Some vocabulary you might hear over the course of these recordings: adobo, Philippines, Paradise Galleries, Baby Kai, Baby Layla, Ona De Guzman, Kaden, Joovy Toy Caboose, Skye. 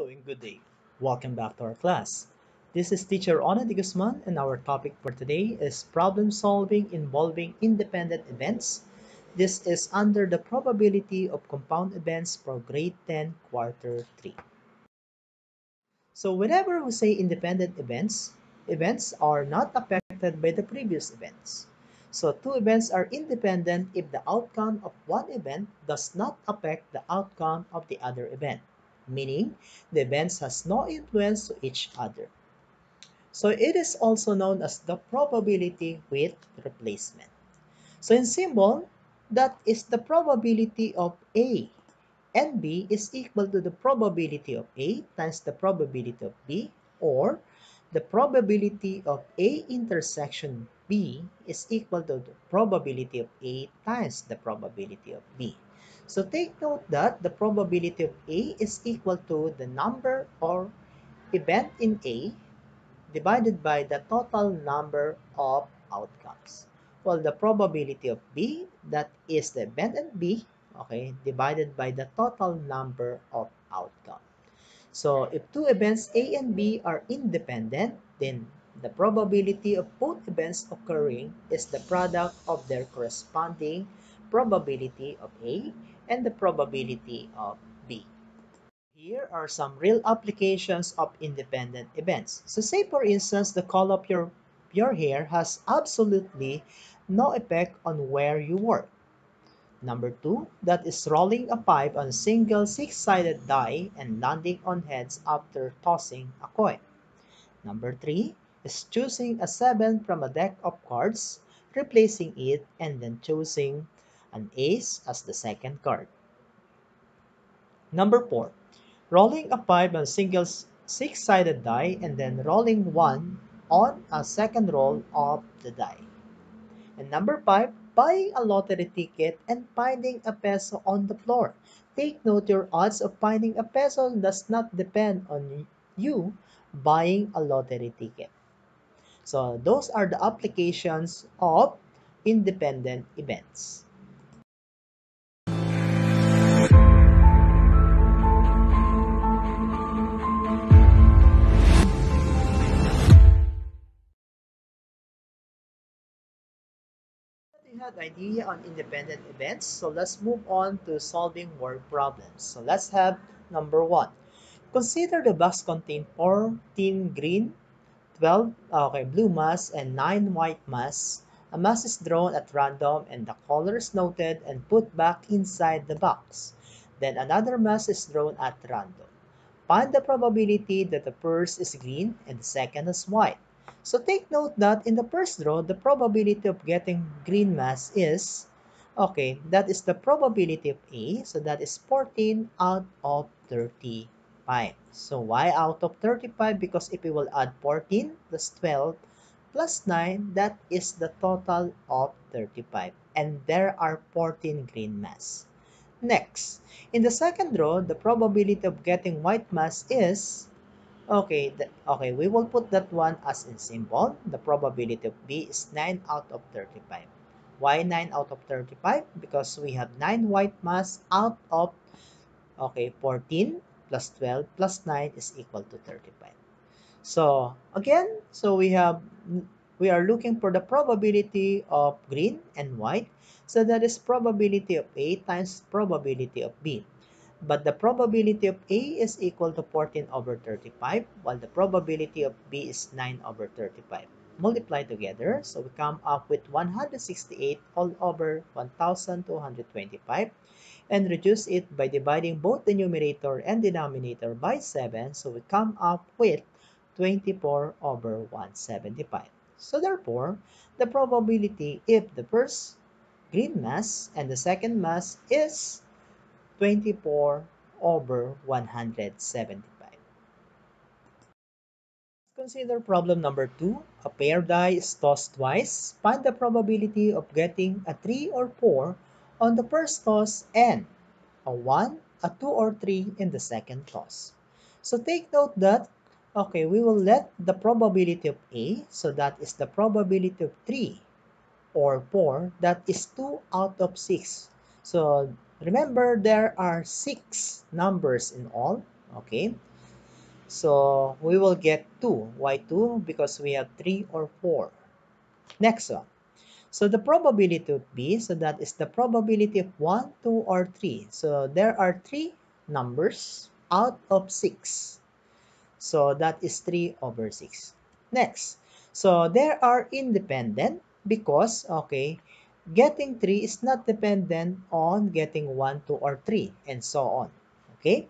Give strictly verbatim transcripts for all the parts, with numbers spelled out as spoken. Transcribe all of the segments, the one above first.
Hello and good day. Welcome back to our class. This is teacher Ona De Guzman and our topic for today is problem solving involving independent events. This is under the probability of compound events for grade ten quarter three. So whenever we say independent events, events are not affected by the previous events. So two events are independent if the outcome of one event does not affect the outcome of the other event. Meaning, the events has no influence to each other. So it is also known as the probability with replacement. So in symbol, that is the probability of A, and B is equal to the probability of A times the probability of B, or the probability of A intersection B is equal to the probability of A times the probability of B. So take note that the probability of A is equal to the number or event in A divided by the total number of outcomes. Well, the probability of B, that is the event in B, okay, divided by the total number of outcomes. So if two events A and B are independent, then the probability of both events occurring is the product of their corresponding probability of A and the probability of B. Here are some real applications of independent events. So say for instance, the color of your, your hair has absolutely no effect on where you work. Number two, that is rolling a pipe on a single six-sided die and landing on heads after tossing a coin. Number three is choosing a seven from a deck of cards, replacing it, and then choosing an ace as the second card. Number four, rolling a pipe on a single six-sided die and then rolling one on a second roll of the die. And number five, buying a lottery ticket and finding a peso on the floor. Take note, your odds of finding a peso does not depend on you buying a lottery ticket. So those are the applications of independent events. Had idea on independent events, so let's move on to solving word problems. So let's have number one. Consider the box contain fourteen green, twelve okay blue masks, and nine white masks. A mask is drawn at random and the color is noted and put back inside the box. Then another mask is drawn at random. Find the probability that the first is green and the second is white. So take note that in the first row, the probability of getting green mass is, okay, that is the probability of A, so that is fourteen out of thirty-five. So why out of thirty-five? Because if we will add fourteen plus twelve plus nine, that is the total of thirty-five. And there are fourteen green mass. Next, in the second row, the probability of getting white mass is, Okay, the, okay, we will put that one as in symbol. The probability of B is nine out of thirty-five. Why nine out of thirty-five? Because we have nine white masks out of, okay, fourteen plus twelve plus nine is equal to thirty-five. So, again, so we have, we are looking for the probability of green and white. So, that is probability of A times probability of B. But the probability of A is equal to fourteen over thirty-five, while the probability of B is nine over thirty-five. Multiply together, so we come up with one hundred sixty-eight all over one thousand two hundred twenty-five, and reduce it by dividing both the numerator and denominator by seven, so we come up with twenty-four over one hundred seventy-five. So therefore, the probability if the first green mass and the second mass is twenty-four over one hundred seventy-five. Consider problem number two. A pair die is tossed twice. Find the probability of getting a three or four on the first toss and a one, a two or three in the second toss. So take note that, okay, we will let the probability of A, so that is the probability of three or four, that is two out of six. So remember, there are six numbers in all, okay? So we will get two. Why two? Because we have three or four. Next one. So the probability of B, so that is the probability of one, two, or three. So there are three numbers out of six. So that is three over six. Next. So there are independent because, okay, getting three is not dependent on getting one, two, or three, and so on. Okay.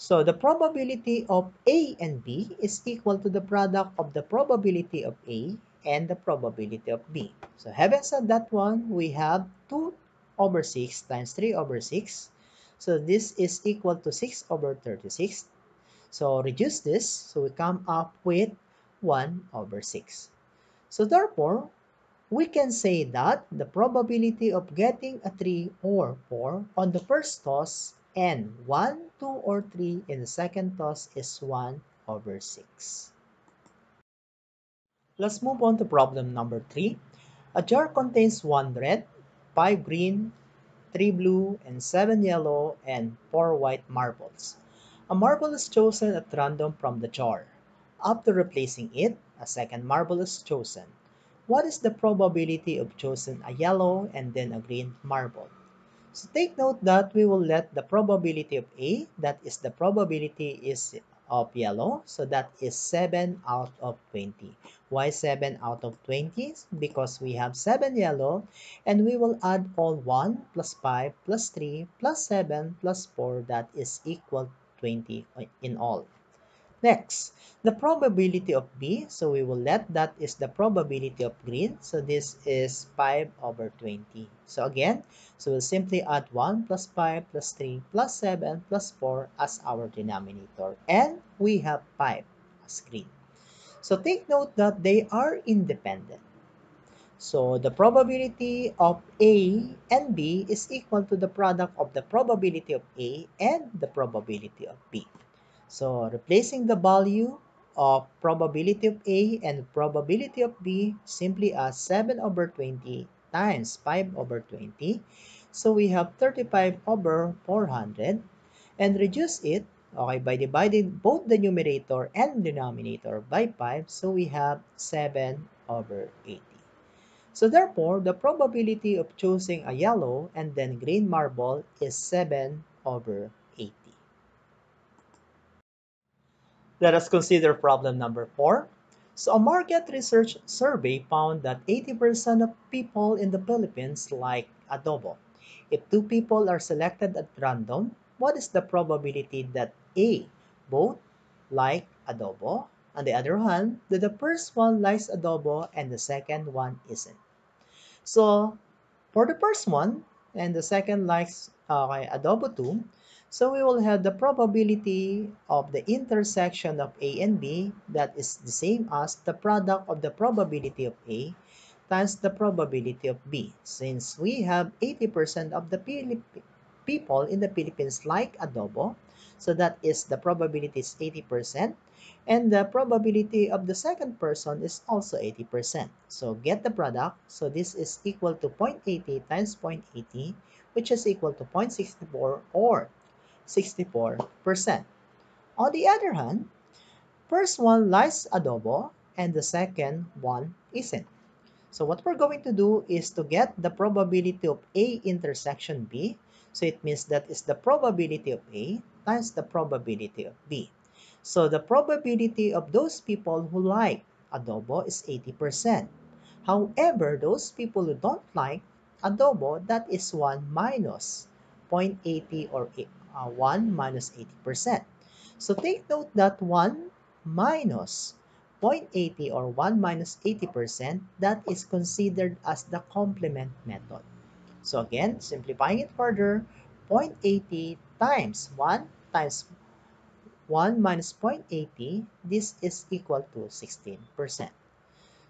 So the probability of A and B is equal to the product of the probability of A and the probability of B. So having said that one, we have two over six times three over six. So this is equal to six over thirty-six. So reduce this. So we come up with one over six. So therefore, we can say that the probability of getting a three or four on the first toss and one, two, or three in the second toss is one over six. Let's move on to problem number three. A jar contains one red, five green, three blue, and seven yellow, and four white marbles. A marble is chosen at random from the jar. After replacing it, a second marble is chosen. What is the probability of choosing a yellow and then a green marble? So take note that we will let the probability of A, that is the probability is of yellow, so that is seven out of twenty. Why seven out of twenty? Because we have seven yellow, and we will add all one plus five plus three plus seven plus four, that is equal to twenty in all. Next, the probability of B, so we will let that is the probability of green, so this is five over twenty. So again, so we'll simply add one plus five plus three plus seven plus four as our denominator, and we have five as green. So take note that they are independent. So the probability of A and B is equal to the product of the probability of A and the probability of B. So replacing the value of probability of A and probability of B simply as seven over twenty times five over twenty. So we have thirty-five over four hundred, and reduce it, okay, by dividing both the numerator and denominator by five. So we have seven over eighty. So therefore, the probability of choosing a yellow and then green marble is seven over eighty. Let us consider problem number four. So a market research survey found that eighty percent of people in the Philippines like adobo. If two people are selected at random, what is the probability that A, both like adobo? On the other hand, that the first one likes adobo and the second one isn't. So for the first one and the second likes uh, adobo too, so we will have the probability of the intersection of A and B, that is the same as the product of the probability of A times the probability of B. Since we have eighty percent of the people in the Philippines like adobo, so that is the probability is eighty percent, and the probability of the second person is also eighty percent. So get the product, so this is equal to zero point eight zero times zero point eight zero, which is equal to zero point six four or sixty-four percent. On the other hand, first one likes adobo and the second one isn't. So what we're going to do is to get the probability of A intersection B. So it means that is the probability of A times the probability of B. So the probability of those people who like adobo is eighty percent. However, those people who don't like adobo, that is one minus zero point eight zero or eight. Uh, one minus eighty percent. So take note that one minus zero point eight zero or one minus eighty percent, that is considered as the complement method. So again, simplifying it further, zero point eight zero times one times one minus zero point eight zero, this is equal to sixteen percent.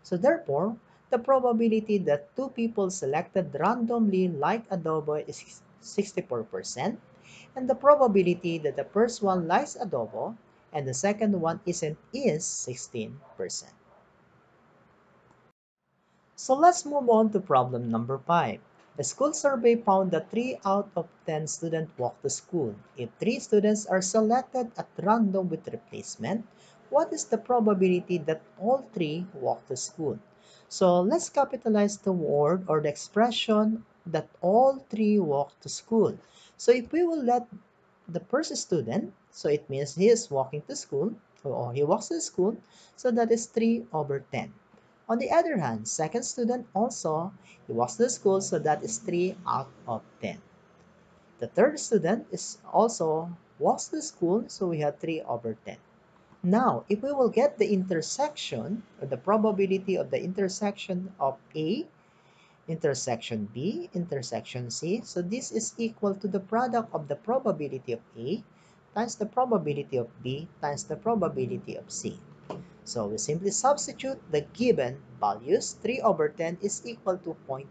So therefore, the probability that two people selected randomly like adobo is sixty-four percent. And the probability that the first one likes adobo and the second one isn't is sixteen percent. So let's move on to problem number five. The school survey found that three out of ten students walk to school. If three students are selected at random with replacement, what is the probability that all three walk to school? So let's capitalize the word or the expression that all three walk to school. So if we will let the first student, so it means he is walking to school, or he walks to school, so that is three over ten. On the other hand, second student also, he walks to school, so that is three out of ten. The third student is also walks to school, so we have three over ten. Now, if we will get the intersection, or the probability of the intersection of A, intersection B, intersection C, so this is equal to the product of the probability of A times the probability of B times the probability of C. So we simply substitute the given values. three over ten is equal to zero point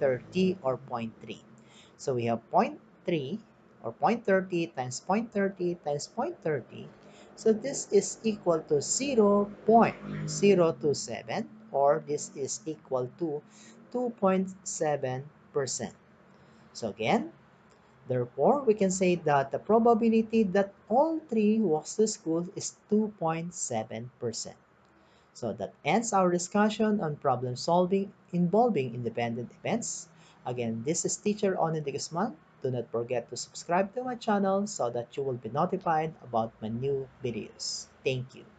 three zero or zero point three. So we have zero point three or zero point three times zero point three times zero point three. So this is equal to zero point zero two seven, or this is equal to two point seven percent. So again, therefore, we can say that the probability that all three walks to school is two point seven percent. So that ends our discussion on problem solving involving independent events. Again, this is teacher Ona De Guzman. Do not forget to subscribe to my channel so that you will be notified about my new videos. Thank you.